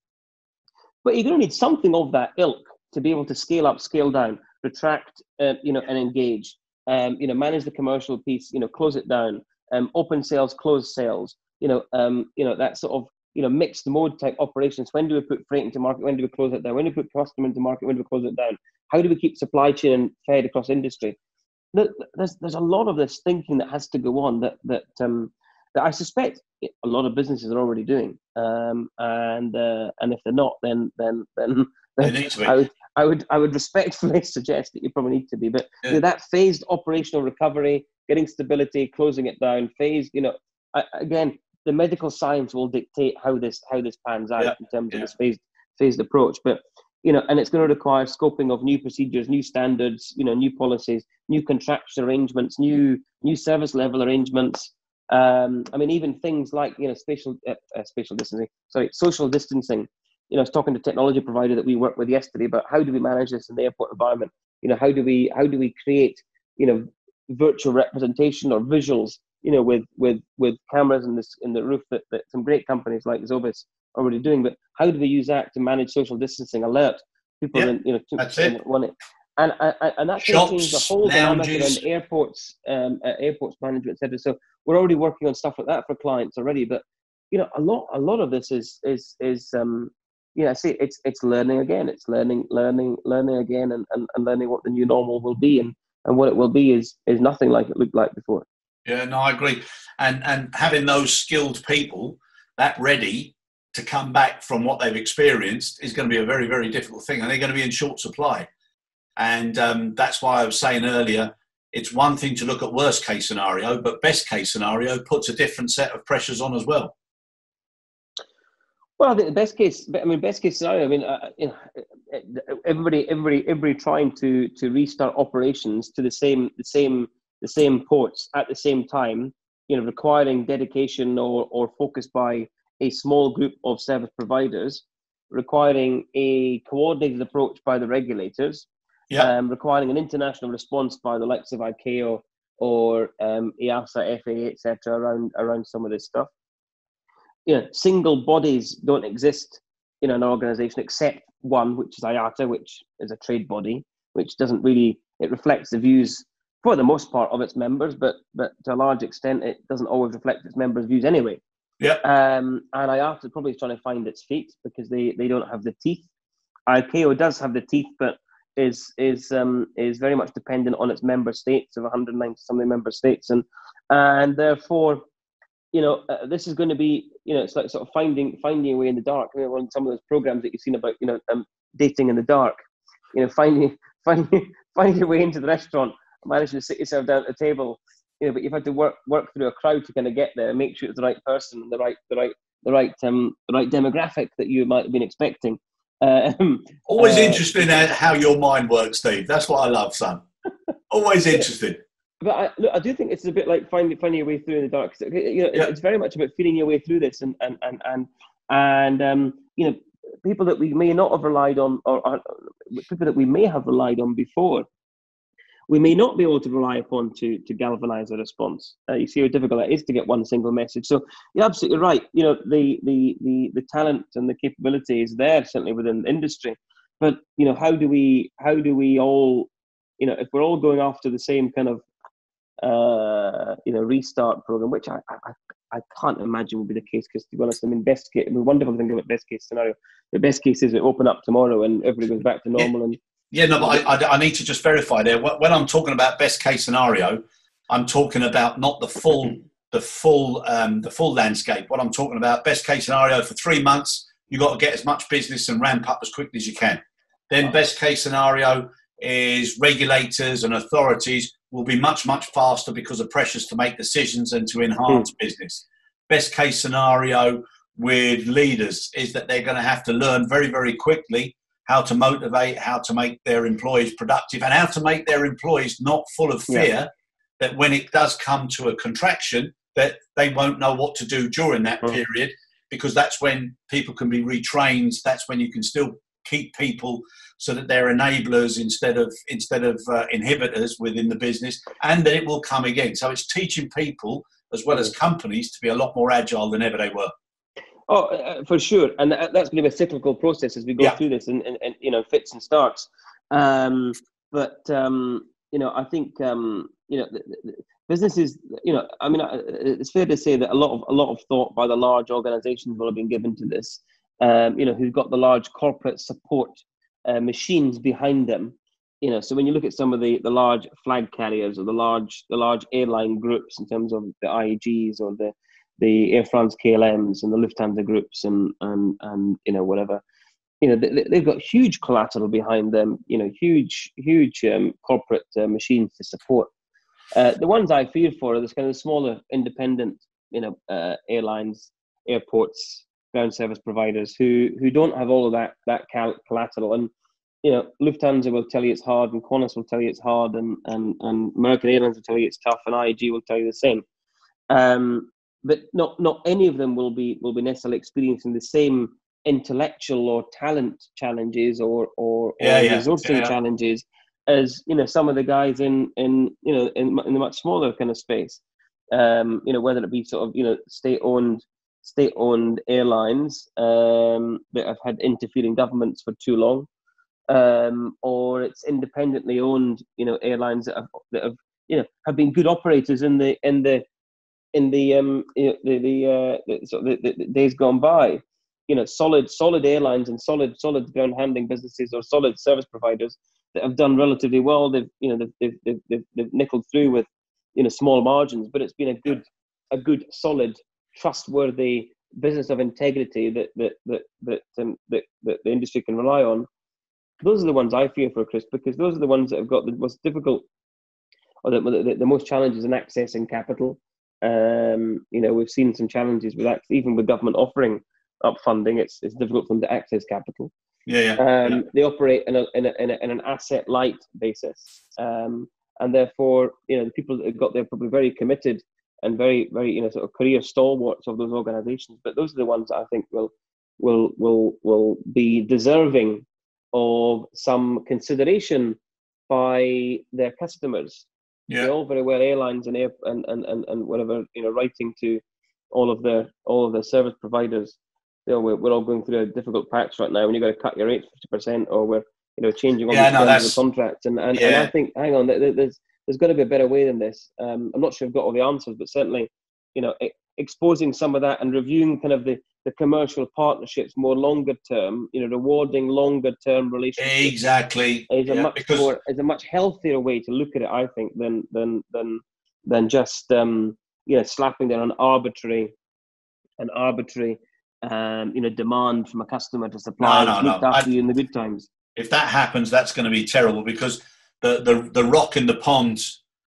But you're going to need something of that ilk to be able to scale up, scale down, retract, uh, you know, and engage, um, you know, manage the commercial piece, you know, close it down, um, open sales, close sales, you know, um, you know, that sort of, you know, mixed mode type operations. When do we put freight into market? When do we close it down? When do we put customer into market? When do we close it down? How do we keep supply chain fed across industry? There's there's a lot of this thinking that has to go on that that um, that I suspect a lot of businesses are already doing, um, and uh, and if they're not, then then then, then they need to be. I would I would I would respectfully suggest that you probably need to be. But yeah. you know, that phased operational recovery, getting stability, closing it down, phased. You know, I, again, the medical science will dictate how this how this pans out yeah. in terms yeah. of this phased phased approach, but. You know, and it's going to require scoping of new procedures, new standards, you know, new policies, new contractual arrangements, new new service level arrangements. Um, I mean, even things like, you know, spatial, uh, uh, spatial distancing, sorry, social distancing. You know, I was talking to a technology provider that we worked with yesterday about how do we manage this in the airport environment? You know, how do we how do we create, you know, virtual representation or visuals, you know, with with, with cameras in, this, in the roof that, that some great companies like Zobis already doing, but how do we use that to manage social distancing, alert people, and yeah, you know, to want it, and and, and that's going to change the whole dynamic around airports, um, uh, airports management, et cetera. So we're already working on stuff like that for clients already, but you know, a lot, a lot of this is is is um, you know, I see it's it's learning again, it's learning, learning, learning again, and, and, and learning what the new normal will be, and, and what it will be is is nothing like it looked like before. Yeah, no, I agree, and and having those skilled people that ready to come back from what they've experienced is going to be a very, very difficult thing. And they're going to be in short supply. And um, that's why I was saying earlier, it's one thing to look at worst case scenario, but best case scenario puts a different set of pressures on as well. Well, I think the best case, I mean, best case scenario, I mean, uh, you know, everybody, everybody, everybody trying to, to restart operations to the same, the same, the same ports at the same time, you know, requiring dedication or, or focus by a small group of service providers, requiring a coordinated approach by the regulators, yeah. um, requiring an international response by the likes of I C A O or um, EASA, F A A, et cetera around around some of this stuff. You know, single bodies don't exist in an organisation except one, which is I A T A, which is a trade body, which doesn't really, it reflects the views for the most part of its members, but but to a large extent, it doesn't always reflect its members' views anyway. Yeah. Um, and I A T A probably is trying to find its feet because they, they don't have the teeth. I C A O does have the teeth, but is is um is very much dependent on its member states of one hundred ninety something member states, and and therefore, you know, uh, this is going to be, you know, it's like sort of finding finding a way in the dark. You know, on some of those programs that you've seen about, you know, um, dating in the dark, you know, finding finding finding your way into the restaurant, managing to sit yourself down at a table. You know, but you've had to work work through a crowd to kind of get there and make sure it's the right person, the right the right the right um the right demographic that you might have been expecting. Um, Always uh, interesting how your mind works, Steve. That's what I love, son. Always interesting. But I, look, I do think it's a bit like finding finding your way through in the dark. You know, yeah. It's very much about feeling your way through this, and and and and and um, you know, people that we may not have relied on, or, or people that we may have relied on before, we may not be able to rely upon to to galvanise a response. Uh, you see how difficult it is to get one single message. So you're absolutely right. You know, the the the the talent and the capability is there certainly within the industry, but you know, how do we how do we all, you know, if we're all going after the same kind of uh, you know restart program, which I I, I can't imagine will be the case, because to be honest, I mean, best case, I mean, wonderful thing about best case scenario. The best case is we open up tomorrow and everybody goes back to normal and. Yeah, no, but I, I, I need to just verify there. When I'm talking about best case scenario, I'm talking about not the full the full um, the full landscape. What I'm talking about, best case scenario for three months, you've got to get as much business and ramp up as quickly as you can. Then best case scenario is regulators and authorities will be much, much faster because of pressures to make decisions and to enhance mm. business. Best case scenario with leaders is that they're going to have to learn very, very quickly how to motivate, how to make their employees productive, and how to make their employees not full of fear yeah. that when it does come to a contraction, that they won't know what to do during that mm. period, because that's when people can be retrained. That's when you can still keep people so that they're enablers instead of instead of uh, inhibitors within the business, and that it will come again. So it's teaching people as well as companies to be a lot more agile than ever they were. Oh, uh, for sure. And that's going to be a cyclical process as we go yeah. through this and, and, and, you know, fits and starts. Um, but, um, you know, I think, um, you know, the, the businesses, you know, I mean, it's fair to say that a lot of, a lot of thought by the large organizations will have been given to this. Um, you know, who've got the large corporate support uh, machines behind them. You know, so when you look at some of the, the large flag carriers or the large the large airline groups in terms of the I A Gs or the, the Air France K L Ms and the Lufthansa groups and, and, and you know, whatever, you know, they, they've got huge collateral behind them, you know, huge, huge um, corporate uh, machines to support. Uh, the ones I fear for are this kind of smaller independent, you know, uh, airlines, airports, ground service providers who who don't have all of that that collateral. And you know, Lufthansa will tell you it's hard, and Qantas will tell you it's hard, and and, and American Airlines will tell you it's tough, and I A G will tell you the same. Um, but not not any of them will be will be necessarily experiencing the same intellectual or talent challenges or or, yeah, or yeah, resourcing yeah. challenges as you know some of the guys in in you know in, in the much smaller kind of space. Um, you know, whether it be sort of you know state owned. state-owned airlines um, that have had interfering governments for too long, um, or it's independently owned, you know, airlines that have, that have, you know, have been good operators in the in the in the um the the, uh, the sort of the, the days gone by, you know, solid solid airlines and solid solid ground handling businesses or solid service providers that have done relatively well. They've you know they've they've they've, they've nickled through with you know small margins, but it's been a good a good solid. trustworthy business of integrity that that that that, um, that that the industry can rely on. Those are the ones I fear for, Chris, because those are the ones that have got the most difficult or the, the, the most challenges in accessing capital. Um, you know, we've seen some challenges with access, even with government offering up funding. It's it's difficult for them to access capital. Yeah, yeah. Um, yeah. They operate in a, in a, in a, in an asset light basis, um, and therefore, you know, the people that have got there are probably very committed and very, very, you know, sort of career stalwarts of those organisations. But those are the ones that I think will, will, will, will be deserving of some consideration by their customers. Yeah. They're all very well airlines and air and, and, and, and whatever, you know, writing to all of their all of their service providers. You know, we're, we're all going through a difficult patch right now, when you've got to cut your rates fifty percent, or we're, you know, changing all yeah, the no, terms of the contracts. And and, yeah. and I think, hang on, there's. There's got to be a better way than this. Um, I'm not sure I've got all the answers, but certainly, you know, exposing some of that and reviewing kind of the, the commercial partnerships more longer term, you know, rewarding longer term relationships. Exactly. Is a yeah, much more, is a much healthier way to look at it, I think, than than than than just um, you know slapping down an arbitrary, an arbitrary, um, you know, demand from a customer to supply no, no, no. after I, you in the good times. If that happens, that's going to be terrible, because The, the the rock in the pond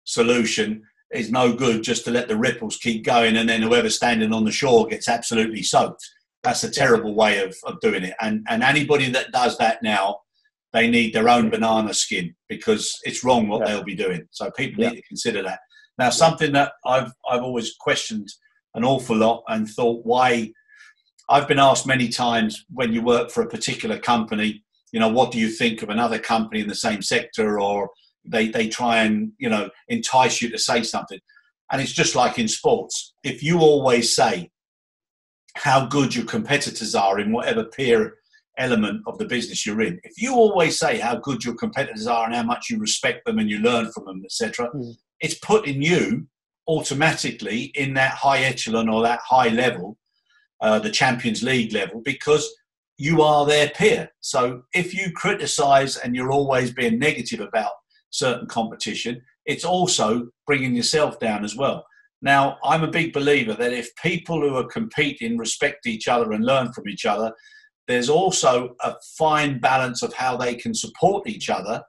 solution is no good, just to let the ripples keep going, and then whoever's standing on the shore gets absolutely soaked. That's a terrible way of, of doing it. And and anybody that does that now, they need their own banana skin, because it's wrong what yeah. they'll be doing. So people yeah. need to consider that. Now, yeah. something that I've I've always questioned an awful lot and thought, why? I've been asked many times, when you work for a particular company, you know, what do you think of another company in the same sector? Or they, they try and, you know, entice you to say something. And it's just like in sports. If you always say how good your competitors are in whatever peer element of the business you're in, if you always say how good your competitors are and how much you respect them and you learn from them, et cetera, mm. it's putting you automatically in that high echelon or that high level, uh, the Champions League level, because you are their peer. So if you criticise and you're always being negative about certain competition, it's also bringing yourself down as well. Now, I'm a big believer that if people who are competing respect each other and learn from each other, there's also a fine balance of how they can support each other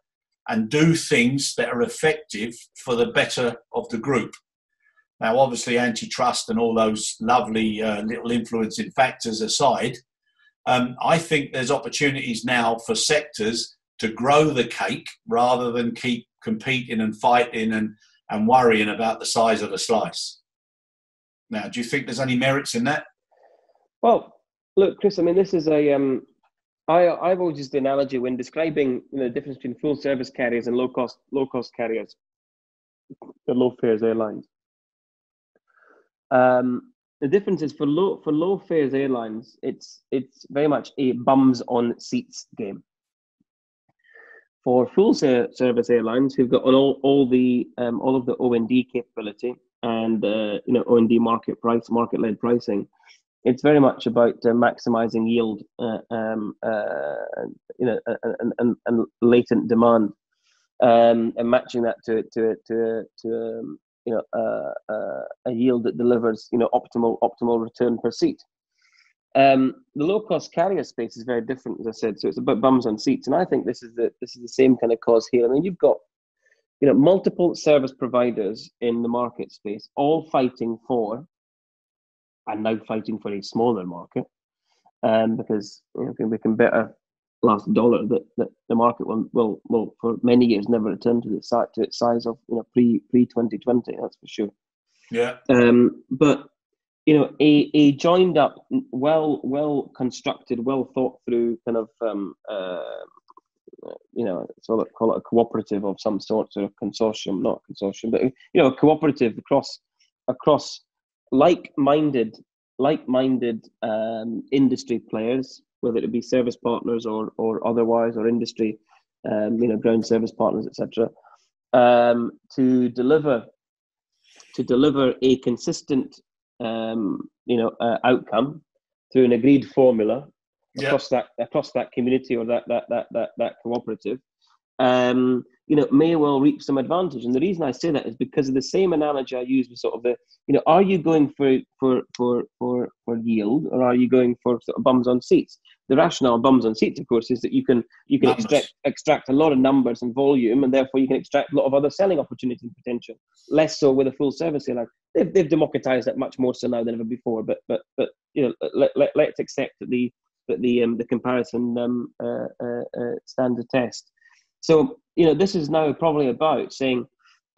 and do things that are effective for the better of the group. Now, obviously, antitrust and all those lovely uh, little influencing factors aside, um, I think there's opportunities now for sectors to grow the cake rather than keep competing and fighting and and worrying about the size of the slice. Now, do you think there's any merits in that? Well, look, Chris, I mean, this is a, um, I, I've always used the analogy when describing, you know, the difference between full service carriers and low cost, low cost carriers, the low fares airlines. Um, the difference is for low, for low fares airlines, it's, it's very much a bums on seats game. For full service airlines who've got all, all the um, all of the O and D capability and uh, you know O and D market price, market led pricing, it's very much about uh, maximizing yield, uh, um, uh, you know, and, and, and latent demand, um, and matching that to to to to um, you know uh, uh, a yield that delivers you know optimal optimal return per seat. Um, the low-cost carrier space is very different, as I said. So it's about bums on seats, and I think this is the this is the same kind of cause here. I mean, you've got, you know, multiple service providers in the market space, all fighting for, and now fighting for a smaller market, um, because you know, we can bet our last dollar that, that the market will, will will for many years never return to the size to its size of you know pre pre twenty twenty. That's for sure. Yeah. Um, but. You know, a, a joined up, well, well constructed, well thought through kind of, um, uh, you know, so call it a cooperative of some sort, sort of consortium, not consortium, but you know, a cooperative across across like-minded, like-minded um, industry players, whether it be service partners or or otherwise, or industry, um, you know, ground service partners, et cetera, um, to deliver to deliver a consistent. Um, you know, uh, outcome through an agreed formula across yeah. that across that community or that that that that, that cooperative, um, you know, may well reap some advantage. And the reason I say that is because of the same analogy I use with sort of the, you know, are you going for for for for for yield or are you going for sort of bums on seats? The rationale of bums on seats, of course, is that you can you can numbers. extract extract a lot of numbers and volume, and therefore you can extract a lot of other selling opportunities and potential. Less so with a full service airline. They've, they've democratized that much more so now than ever before. But but but you know, let, let, let's accept that the that the um, the comparison um, uh, uh, uh, stands a test. So you know, this is now probably about saying,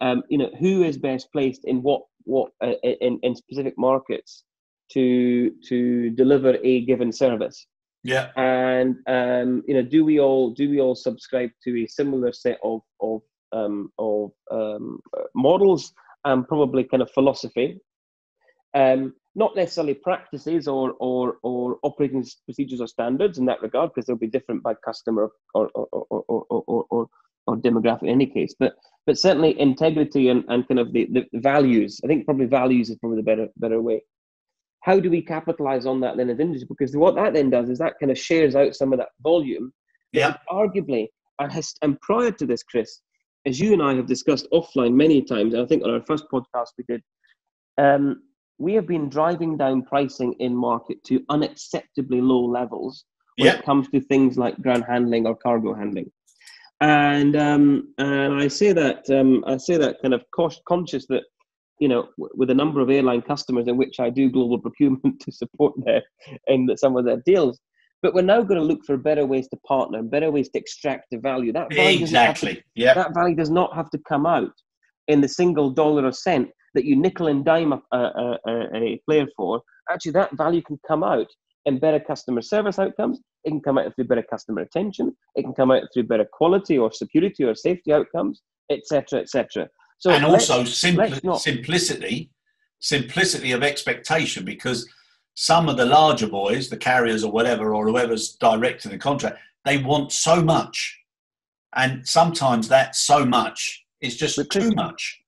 um, you know, who is best placed in what what uh, in in specific markets to to deliver a given service. Yeah. And um, you know, do we all do we all subscribe to a similar set of of um, of um, models? And probably kind of philosophy, um, not necessarily practices or, or or operating procedures or standards in that regard, because they'll be different by customer or or or or, or, or, or demographic in any case. But but certainly integrity and, and kind of the, the values. I think probably values is probably the better better way. How do we capitalize on that then as industry? Because what that then does is that kind of shares out some of that volume. Yeah. Arguably, and prior to this, Chris, as you and I have discussed offline many times, and I think on our first podcast we did, um, we have been driving down pricing in market to unacceptably low levels when yep. it comes to things like ground handling or cargo handling. And um, and I say that um, I say that kind of cost conscious that, you know, w- with a number of airline customers in which I do global procurement to support their and some of their deals. But we're now going to look for better ways to partner and better ways to extract the value. That value exactly. To, yeah. That value does not have to come out in the single dollar or cent that you nickel and dime a, a, a, a player for. Actually, that value can come out in better customer service outcomes. It can come out through better customer attention. It can come out through better quality or security or safety outcomes, et cetera, et cetera. So and also simpli- not- simplicity, simplicity of expectation, because some of the larger boys, the carriers or whatever, or whoever's directing the contract, they want so much. And sometimes that so much is just but too much.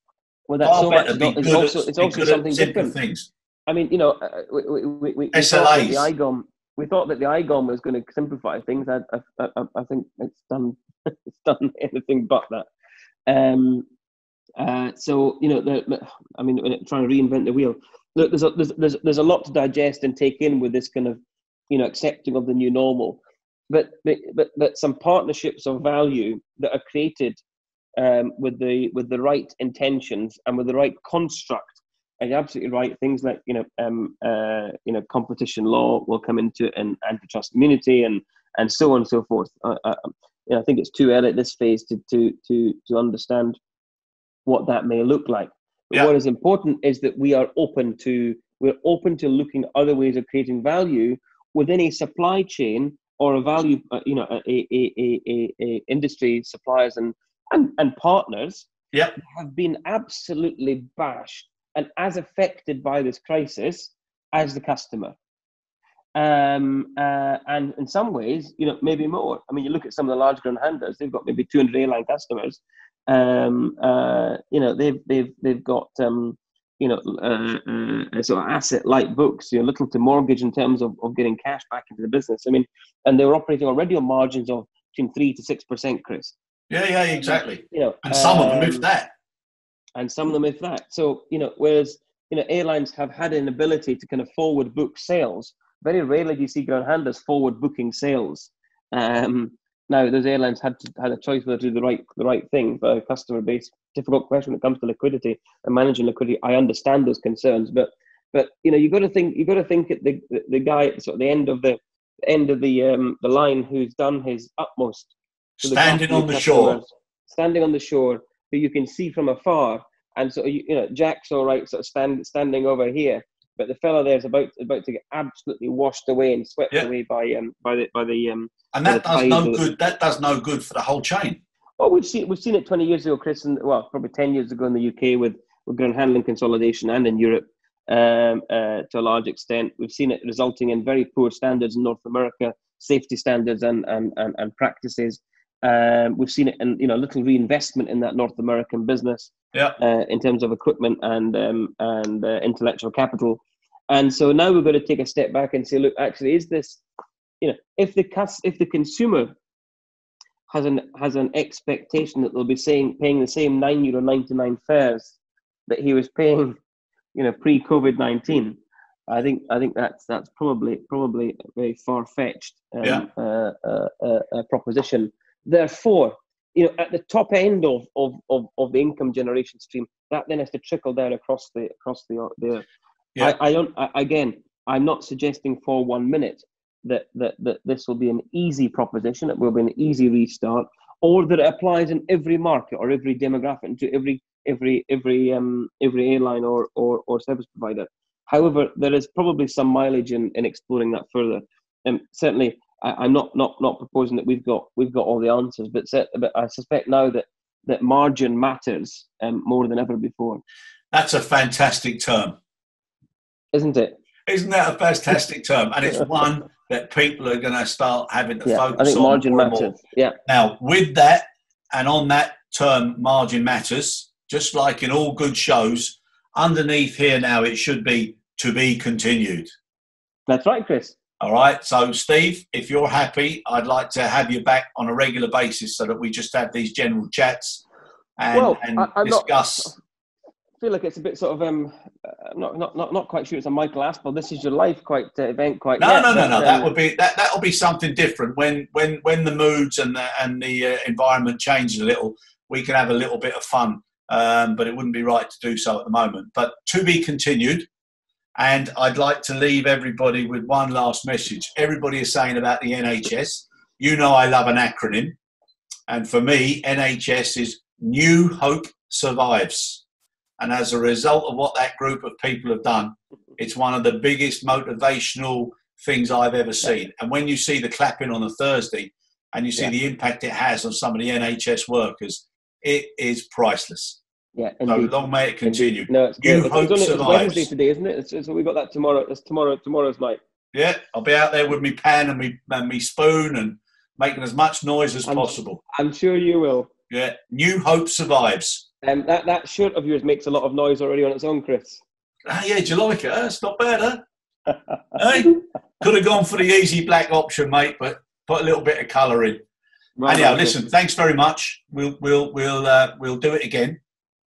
Well, that's so much. It's also, at, it's also something different. Things. I mean, you know, uh, we, we, we, we thought that the I GOM, we thought that the I GOM was going to simplify things. I, I, I, I think it's done, it's done anything but that. Um, Uh, so, you know, the, I mean, trying to reinvent the wheel. Look, there's a, there's, there's, there's a lot to digest and take in with this kind of, you know, accepting of the new normal. But but, but some partnerships of value that are created um, with the with the right intentions and with the right construct, and you're absolutely right. Things like you know um, uh, you know competition law will come into it, and antitrust immunity, and and so on and so forth. I, I, you know, I think it's too early at this phase to to to to understand what that may look like. But yeah. What is important is that we are open to we're open to looking at other ways of creating value within a supply chain. Or a value, uh, you know, a, a, a, a, a industry suppliers and, and, and partners yep. have been absolutely bashed and as affected by this crisis as the customer. Um, uh, and in some ways, you know, maybe more. I mean, you look at some of the large ground handlers; they've got maybe two hundred airline customers. Um, uh, you know, they've they've they've got um, you know uh, uh, sort of asset light books, you know, little to mortgage in terms of, of getting cash back into the business. I mean, and they were operating already on margins of between three to six percent, Chris. Yeah, yeah, exactly. You know, and some um, of them if that. And some of them if that. So, you know, whereas, you know, airlines have had an ability to kind of forward book sales. Very rarely do you see ground handlers forward booking sales. Um, now, those airlines had to, had a choice whether to do the right the right thing for a customer base. Difficult question when it comes to liquidity and managing liquidity. I understand those concerns, but but you know you got to think you got to think at the the guy at sort of the end of the end of the um, the line who's done his utmost, standing on the shore, standing on the shore who you can see from afar, and so you, you know Jack's all right, sort of stand, standing over here, but the fella there's about about to get absolutely washed away and swept yeah. away by um by the by the um and that does no good. That does no good for the whole chain. Well, we've seen we've seen it twenty years ago, Chris, and well, probably ten years ago in the U K with, with ground handling consolidation, and in Europe um, uh, to a large extent. We've seen it resulting in very poor standards in North America, safety standards and and and, and practices. Um, we've seen it in you know little reinvestment in that North American business, yeah, uh, in terms of equipment and um, and uh, intellectual capital, and so now we've got to take a step back and say, look, actually, is this, you know, if the if the consumer has an has an expectation that they'll be saying paying the same nine euro ninety-nine fares that he was paying, you know, pre COVID nineteen. I think I think that's that's probably probably a very far fetched um, yeah. uh, uh, uh, uh, proposition. Therefore, you know, at the top end of, of, of, of the income generation stream, that then has to trickle down across the across the the. Yeah. I, I don't. I, again, I'm not suggesting for one minute that, that, that this will be an easy proposition, it will be an easy restart, or that it applies in every market or every demographic and to every every every um every airline or, or, or service provider. However, there is probably some mileage in, in exploring that further. And um, certainly, I, I'm not, not not proposing that we've got we've got all the answers, but set, but I suspect now that that margin matters um, more than ever before. That's a fantastic term, isn't it? Isn't that a fantastic term? And it's one that people are going to start having to yeah, focus on. I think margin on matters. More. Yeah. Now, with that, and on that term, margin matters, just like in all good shows, underneath here now it should be to be continued. That's right, Chris. All right. So, Steve, if you're happy, I'd like to have you back on a regular basis so that we just have these general chats and, well, and I, discuss... Not... I feel like it's a bit sort of um, I'm not not not not quite sure it's a Michael Aspel. This is your life, quite uh, event, quite. No, yet, no, no, but, no. Um, that would be that. That'll be something different when when when the moods and the and the uh, environment changes a little. We can have a little bit of fun, um, but it wouldn't be right to do so at the moment. But to be continued. And I'd like to leave everybody with one last message. Everybody is saying about the N H S. You know, I love an acronym, and for me, N H S is New Hope Survives. And as a result of what that group of people have done, it's one of the biggest motivational things I've ever seen. And when you see the clapping on a Thursday and you see yeah. the impact it has on some of the N H S workers, it is priceless. Yeah, indeed. So long may it continue. Indeed. No, it's New Hope it's, it's survives. Only, it's Wednesday today, isn't it? It's, it's, we've got that tomorrow. It's tomorrow. Tomorrow's night. Yeah, I'll be out there with me pan and me, and me spoon and making as much noise as I'm, possible. I'm sure you will. Yeah, New Hope survives. Um, that, that shirt of yours makes a lot of noise already on its own, Chris. Ah, yeah, do you like it? Huh? It's not bad, huh? Hey, could have gone for the easy black option, mate, but put a little bit of colour in. Right, anyhow, right, listen, Chris. Thanks very much. We'll we'll we'll uh, we'll do it again.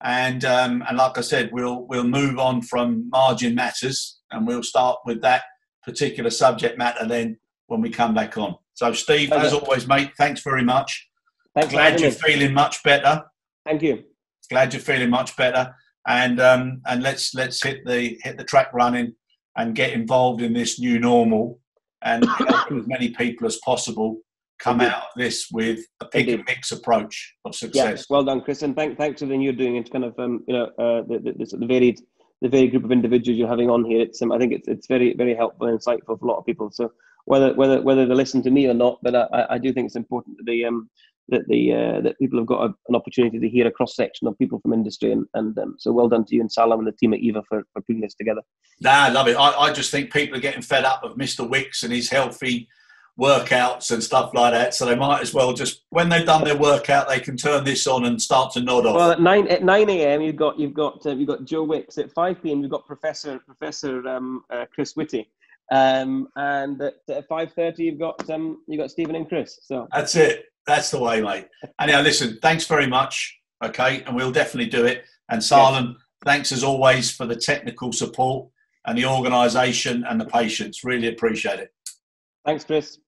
And um, and like I said, we'll we'll move on from margin matters, and we'll start with that particular subject matter then when we come back on. So, Steve, as always, mate, thanks very much. Thanks. Glad you're feeling much better. Thank you. Glad you're feeling much better. And um, and let's let's hit the hit the track running and get involved in this new normal and help as many people as possible come Indeed. Out of this with a pick Indeed. And mix approach of success. Yeah. Well done, Chris, and thank, thanks for everything you're doing. It's kind of um, you know uh, the, the, the varied the varied group of individuals you're having on here. It's um, I think it's it's very very helpful and insightful for a lot of people. So whether whether whether they listen to me or not, but I, I do think it's important that the um that the uh, that people have got a, an opportunity to hear a cross section of people from industry, and and um, so well done to you and Salem and the team at E V A for, for putting this together. Nah, I love it. I, I just think people are getting fed up of Mister Wicks and his healthy workouts and stuff like that, so they might as well just, when they've done their workout, they can turn this on and start to nod off. Well, at nine at nine a.m. you've got you've got uh, you've got Joe Wicks. At five p.m. you've got Professor Professor um, uh, Chris Whitty, um, and at uh, five thirty you've got um, you got Stephen and Chris. So that's it. That's the way, mate. Anyhow, listen, thanks very much. Okay, and we'll definitely do it. And Salem, yes. Thanks as always for the technical support and the organisation and the patience. Really appreciate it. Thanks, Chris.